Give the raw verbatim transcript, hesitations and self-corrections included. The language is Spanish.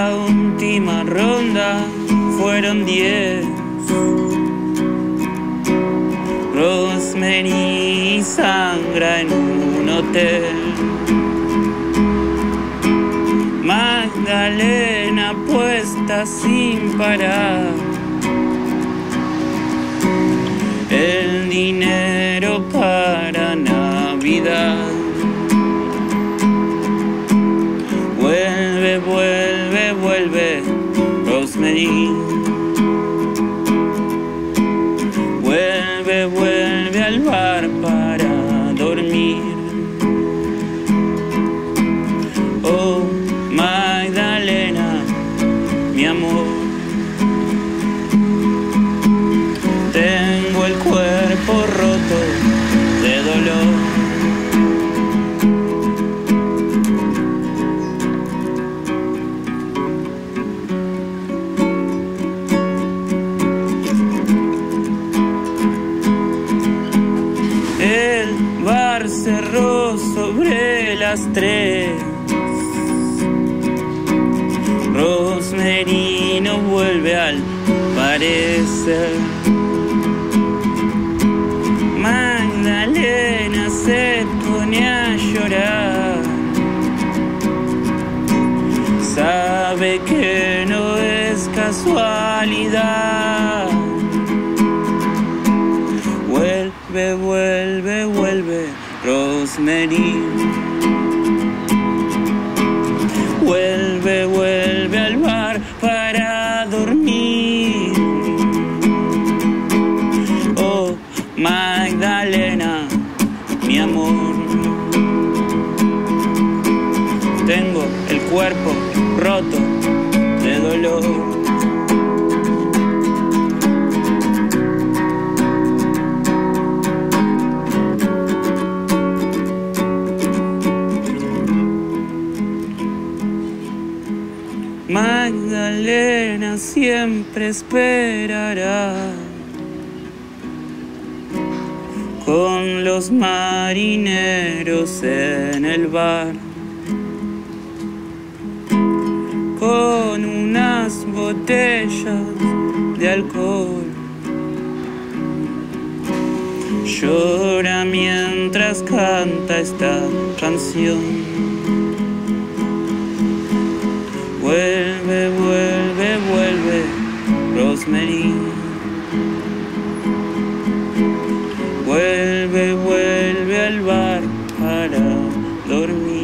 la última ronda fueron diez. Rosemary sangra en un hotel. Magdalena puesta sin parar. El dinero para Navidad. Vuelve, vuelve, vuelve, Rosemary. Vuelve, vuelve al bar para dormir. Oh, Magdalena, mi amor. Tengo el cuerpo roto de dolor. El bar cerró sobre las tres. Rosemary no vuelve al parecer. Magdalena se pone a llorar. Sabe que no es casualidad. Vuelve, vuelve, vuelve, Rosemary. Vuelve, vuelve al bar para dormir. Oh, Magdalena, mi amor. Tengo el cuerpo roto de dolor. Magdalena siempre esperará con los marineros en el bar, con unas botellas de alcohol. Llora mientras canta esta canción. Vuelve, vuelve, vuelve, Rosemary. Vuelve, vuelve al bar para dormir.